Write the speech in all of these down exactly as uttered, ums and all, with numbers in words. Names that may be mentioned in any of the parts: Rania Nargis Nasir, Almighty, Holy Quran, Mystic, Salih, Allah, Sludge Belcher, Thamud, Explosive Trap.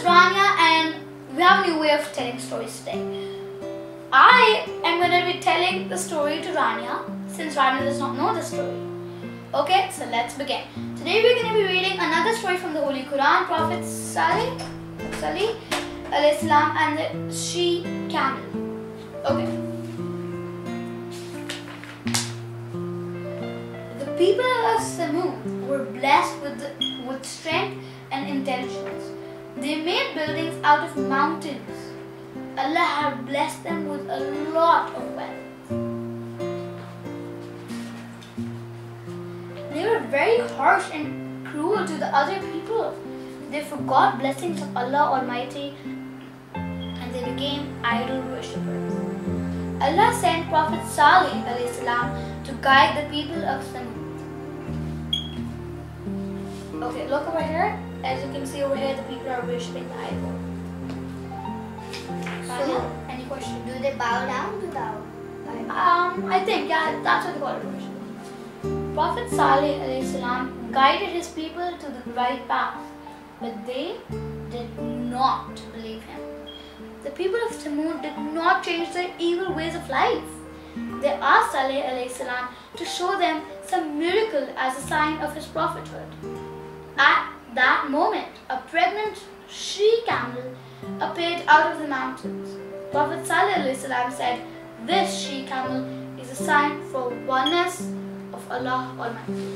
is Rania and we have a new way of telling stories today. I am going to be telling the story to Rania since Rania does not know the story. Okay, so let's begin. Today we are going to be reading another story from the Holy Quran, Prophet Salih, Salih alayhi salam and the she camel. Okay. The people of Thamud were blessed with, the, with strength and intelligence. They made buildings out of mountains. Allah had blessed them with a lot of wealth. They were very harsh and cruel to the other people. They forgot blessings of Allah Almighty and they became idol worshippers. Allah sent Prophet Salih alayhi salam to guide the people of Thamud. Okay, look over here. As you can see over here, the people are worshipping the idol. So, any question? Do they bow down to the idol? Um, I think, yeah, that's what they call it. Prophet Salih alayhi salam guided his people to the right path, but they did not believe him. The people of Thamud did not change their evil ways of life. They asked Salih alayhi salam to show them some miracle as a sign of his prophethood. At that moment, a pregnant she camel appeared out of the mountains. Prophet Salih alayhi salam said, "This she camel is a sign for oneness of Allah Almighty."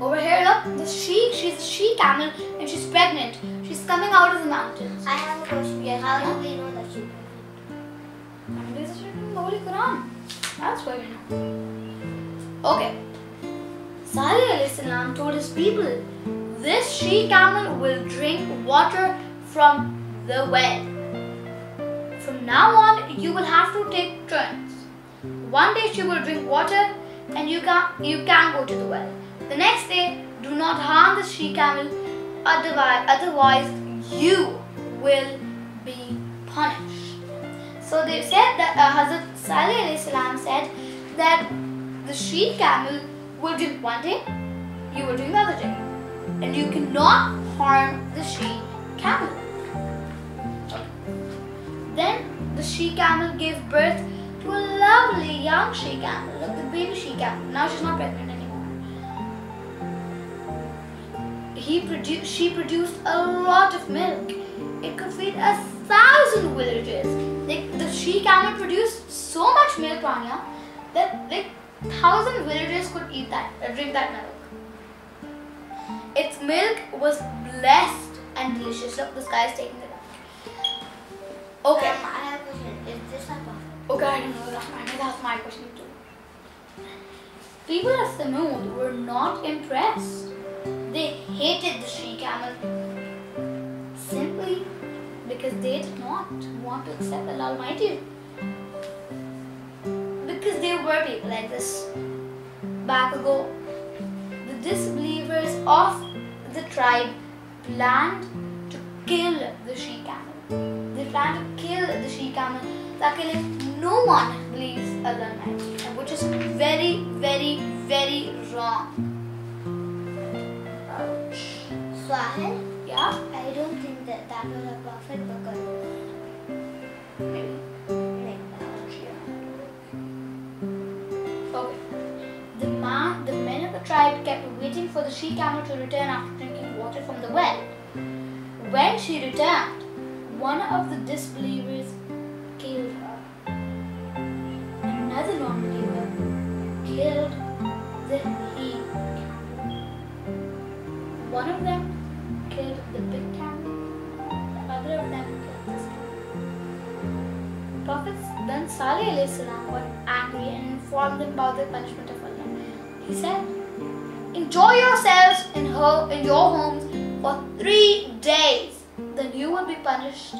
Over here, look, the she, she's a she camel and she's pregnant. She's coming out of the mountains. I have a question. Yes, how do we know that she's pregnant? This is written in the Holy Quran. That's why we know. Okay. Salih alayhi salam told his people, "This she camel will drink water from the well. From now on, you will have to take turns. One day she will drink water and you can, you can go to the well. The next day, do not harm the she camel, otherwise, otherwise you will be punished." So they said that uh, Hazrat Salih alayhi salam said that the she camel will drink one day, you will drink the other day, and you cannot harm the she camel. Then the she camel gave birth to a lovely young she camel. Look, the baby she camel. Now she's not pregnant anymore. He produced, she produced a lot of milk. It could feed a thousand villages. Like, the she camel produced so much milk, Rania, that like thousand villages could eat that, uh, drink that milk. Its milk was blessed and delicious. Look, this guy is taking it out. Okay. Um, I have a question. Is this a prophet? Okay, I know that. That's my question too. People of Thamud were not impressed. They hated the she camel simply because they did not want to accept Allah Almighty. Because there were people like this back ago. The disbelievers of the tribe planned to kill the she camel. They planned to kill the she camel. Luckily, no one believes Allah Almighty, which is very, very, very wrong. Ouch. Salih? Yeah? I don't think that that was a prophet because... Maybe. Like that. Yeah. Okay. The, man, the men of the tribe kept waiting for the she camel to return after drinking water from the well. When she returned, one of the disbelievers killed her. Another non-believer killed the he camel. One of them killed the big camel. The other of them killed this camel. Prophet then Salih alayhi salam got angry and informed them about the punishment of Allah. He said, "Enjoy yourselves in her in your homes for three days. Then you will be punished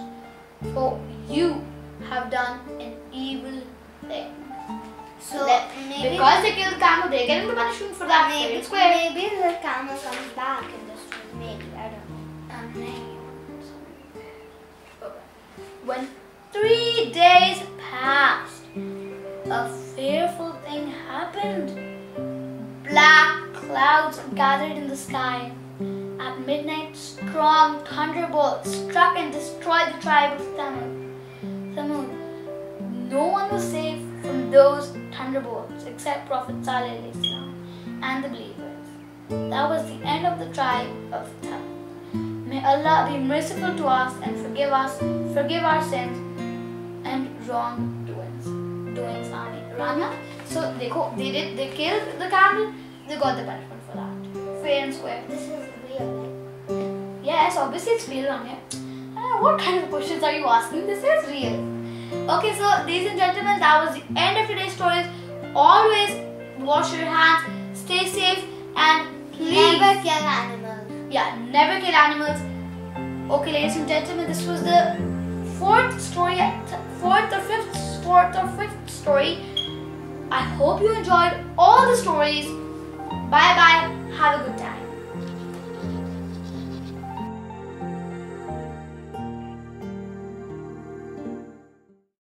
for you have done an evil thing." So that, maybe because they killed the camel, they get into punishment for that. Maybe, maybe the camel comes back in this story. Maybe, I don't know. Um, maybe. Okay. When three days passed, a fearful thing happened. Black clouds gathered in the sky At midnight, strong thunderbolts struck and destroyed the tribe of Thamud. Thamud. No one was safe from those thunderbolts except Prophet Salih and the believers. That was the end of the tribe of Thamud. May Allah be merciful to us and forgive us, forgive our sins and wrong doings. Doings are Rania. So they, they did they killed the camel. They got the punishment for that. Fair and square. This is real. Yes, obviously it's real, Rania. Uh, what kind of questions are you asking? This is real. Okay, so ladies and gentlemen, that was the end of today's stories. Always wash your hands, stay safe, and please never kill animals. Yeah, never kill animals. Okay, ladies and gentlemen, this was the fourth story, fourth or fifth, fourth or fifth story. I hope you enjoyed all the stories. Bye bye. Have a good time.